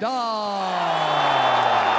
Vidal.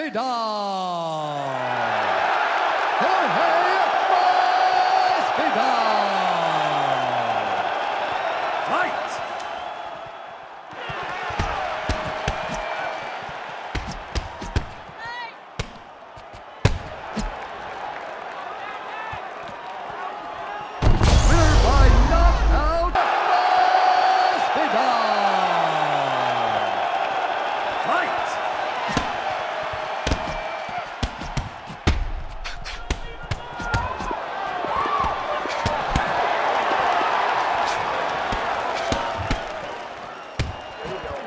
Vidal! There you go.